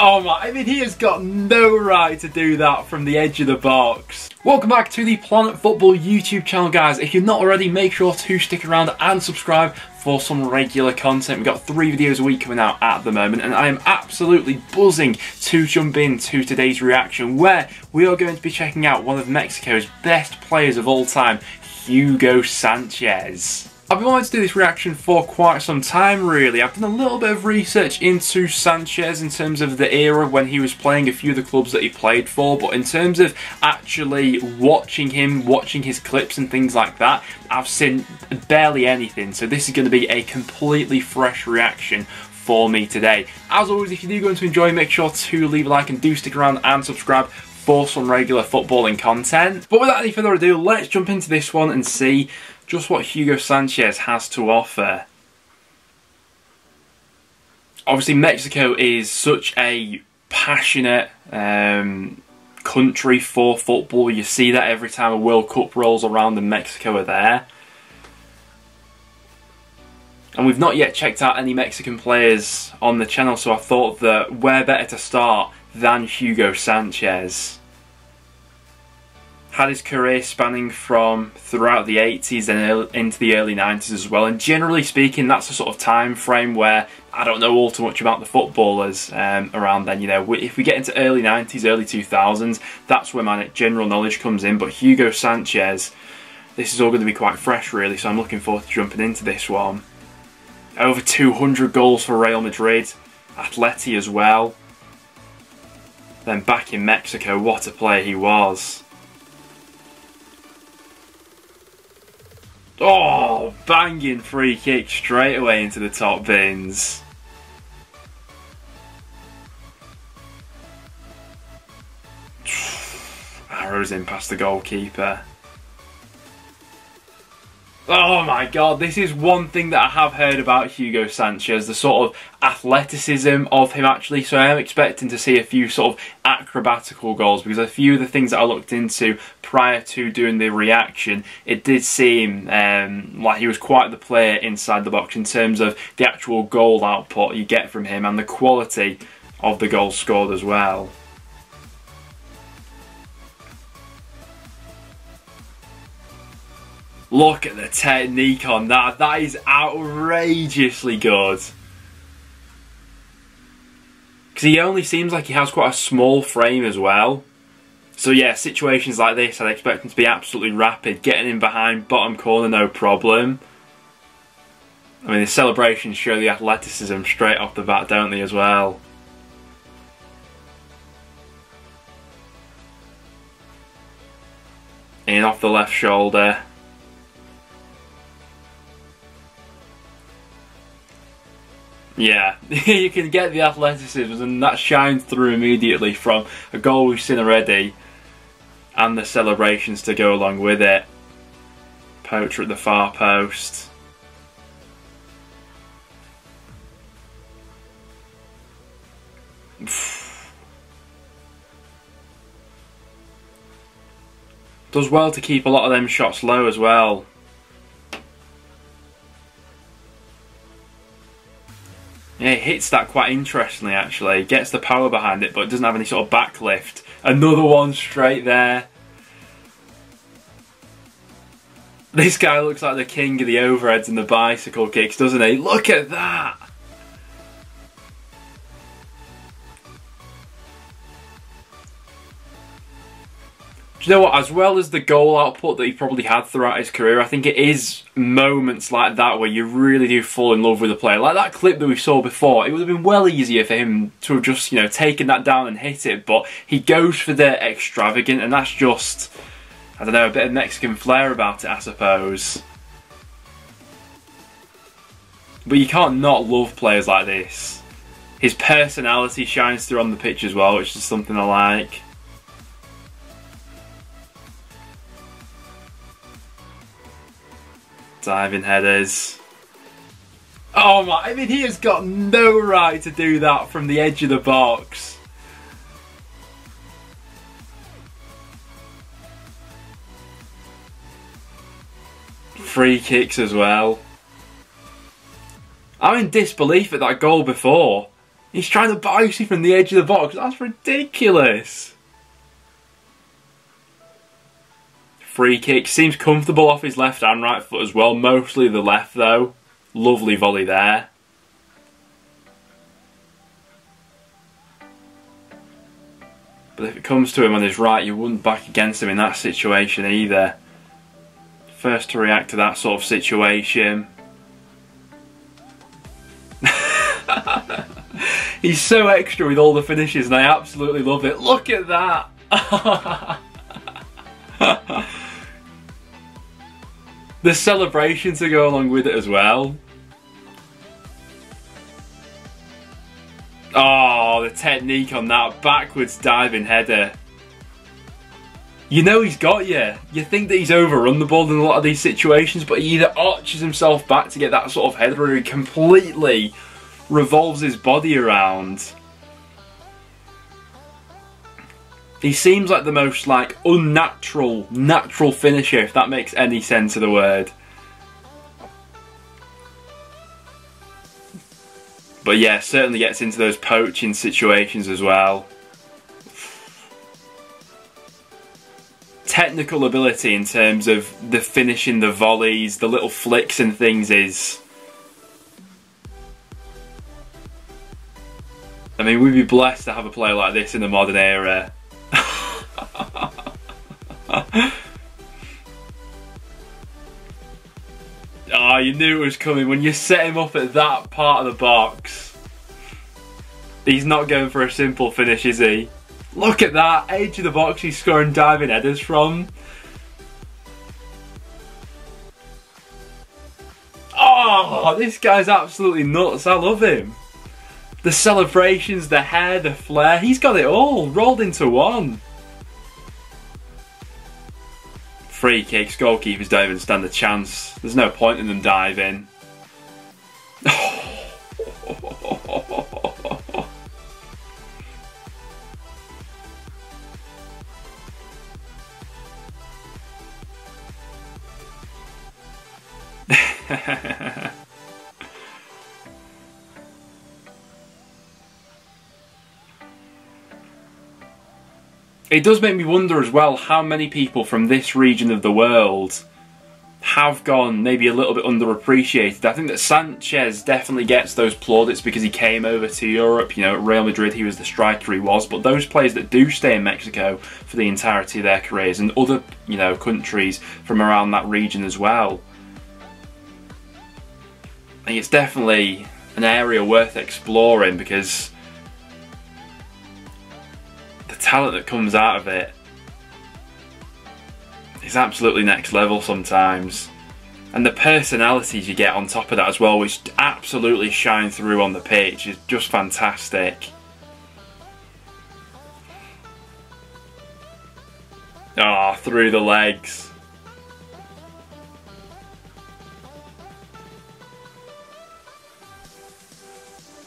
Oh my, I mean, he has got no right to do that from the edge of the box. Welcome back to the Planet Football YouTube channel, guys. If you're not already, make sure to stick around and subscribe for some regular content. We've got 3 videos a week coming out at the moment, and I am absolutely buzzing to jump into today's reaction, where we are going to be checking out one of Mexico's best players of all time, Hugo Sanchez. I've been wanting to do this reaction for quite some time, really. I've done a little bit of research into Sanchez in terms of the era when he was playing, a few of the clubs that he played for, but in terms of actually watching him, watching his clips and things like that, I've seen barely anything, so this is going to be a completely fresh reaction for me today. As always, if you do go to enjoy, make sure to leave a like and do stick around and subscribe for some regular footballing content. But without any further ado, let's jump into this one and see just what Hugo Sanchez has to offer. Obviously, Mexico is such a passionate country for football. You see that every time a World Cup rolls around and Mexico are there. And we've not yet checked out any Mexican players on the channel, so I thought that where better to start than Hugo Sanchez. Had his career spanning from throughout the 80s and into the early 90s as well, and generally speaking, that's the sort of time frame where I don't know all too much about the footballers around then. You know, if we get into early 90s, early 2000s, that's where my general knowledge comes in. But Hugo Sanchez, this is all going to be quite fresh, really, so I'm looking forward to jumping into this one. Over 200 goals for Real Madrid, Atleti as well. Then back in Mexico, what a player he was. Oh, banging free kick straight away into the top bins. Arrows in past the goalkeeper. Oh my god, this is one thing that I have heard about Hugo Sanchez, the sort of athleticism of him, actually. So I am expecting to see a few sort of acrobatical goals, because a few of the things that I looked into prior to doing the reaction, it did seem like he was quite the player inside the box in terms of the actual goal output you get from him and the quality of the goals scored as well. Look at the technique on that. That is outrageously good. Because he only seems like he has quite a small frame as well. So yeah, situations like this, I'd expect him to be absolutely rapid. Getting in behind, bottom corner, no problem. I mean, the celebrations show the athleticism straight off the bat, don't they, as well? In off the left shoulder. Yeah, you can get the athleticism, and that shines through immediately from a goal we've seen already and the celebrations to go along with it. Poacher at the far post. Does well to keep a lot of them shots low as well. Yeah, he hits that quite interestingly, actually. Gets the power behind it, but doesn't have any sort of backlift. Another one straight there. This guy looks like the king of the overheads and the bicycle kicks, doesn't he? Look at that! Do you know what, as well as the goal output that he probably had throughout his career, I think it is moments like that where you really do fall in love with a player. Like that clip that we saw before, it would have been well easier for him to have just, you know, taken that down and hit it, but he goes for the extravagant, and that's just, I don't know, a bit of Mexican flair about it, I suppose. But you can't not love players like this. His personality shines through on the pitch as well, which is something I like. Diving headers. Oh my, I mean, he has got no right to do that from the edge of the box. Free kicks as well. I'm in disbelief at that goal before. He's trying to bounce you from the edge of the box. That's ridiculous. Free kick. Seems comfortable off his left and right foot as well. Mostly the left though. Lovely volley there. But if it comes to him on his right, you wouldn't back against him in that situation either. First to react to that sort of situation. He's so extra with all the finishes and I absolutely love it. Look at that! The celebrations to go along with it as well. Oh, the technique on that backwards diving header. You know he's got you. You think that he's overrun the ball in a lot of these situations, but he either arches himself back to get that sort of header or he completely revolves his body around. He seems like the most unnatural finisher, if that makes any sense of the word. But yeah, certainly gets into those poaching situations as well. Technical ability in terms of the finishing, the volleys, the little flicks and things is... I mean, we'd be blessed to have a player like this in the modern era. Oh, you knew it was coming when you set him up at that part of the box. He's not going for a simple finish, is he? Look at that, edge of the box he's scoring diving headers from. Oh, this guy's absolutely nuts, I love him. The celebrations, the hair, the flair, he's got it all, rolled into one. Free kicks, goalkeepers don't even stand a chance. There's no point in them diving. It does make me wonder as well how many people from this region of the world have gone maybe a little bit underappreciated. I think that Sanchez definitely gets those plaudits because he came over to Europe, you know, at Real Madrid he was the striker he was, but those players that do stay in Mexico for the entirety of their careers and other, you know, countries from around that region as well. I think it's definitely an area worth exploring because talent that comes out of it is absolutely next level sometimes, and the personalities you get on top of that as well, which absolutely shine through on the pitch, is just fantastic. Ah, through the legs.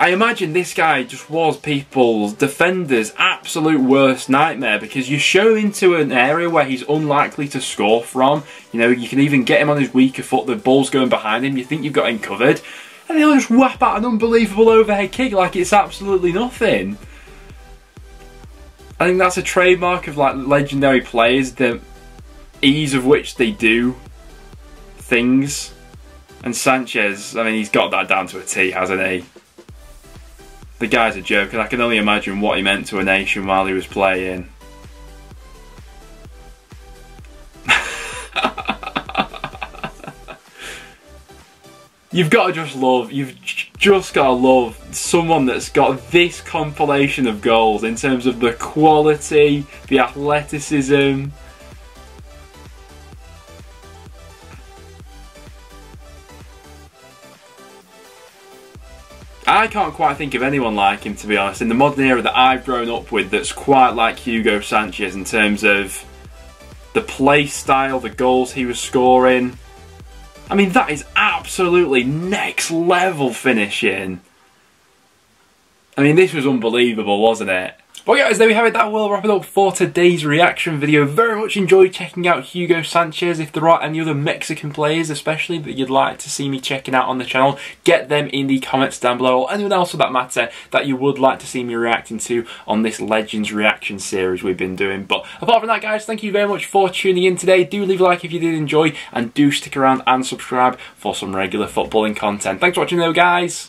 I imagine this guy just was people's, defenders' absolute worst nightmare because you show him into an area where he's unlikely to score from. You know, you can even get him on his weaker foot, the ball's going behind him, you think you've got him covered, and he'll just whap out an unbelievable overhead kick like it's absolutely nothing. I think that's a trademark of like legendary players, the ease of which they do things. And Sanchez, I mean, he's got that down to a T, hasn't he? The guy's a joke, and I can only imagine what he meant to a nation while he was playing. You've got to just love, you've just got to love someone that's got this compilation of goals in terms of the quality, the athleticism. I can't quite think of anyone like him, to be honest, in the modern era that I've grown up with that's quite like Hugo Sanchez in terms of the play style, the goals he was scoring. I mean, that is absolutely next level finishing. I mean, this was unbelievable, wasn't it? But guys, there we have it. That will wrap it up for today's reaction video. Very much enjoyed checking out Hugo Sanchez. If there are any other Mexican players especially that you'd like to see me checking out on the channel, get them in the comments down below, or anyone else for that matter that you would like to see me reacting to on this Legends reaction series we've been doing. But apart from that guys, thank you very much for tuning in today. Do leave a like if you did enjoy, and do stick around and subscribe for some regular footballing content. Thanks for watching though guys.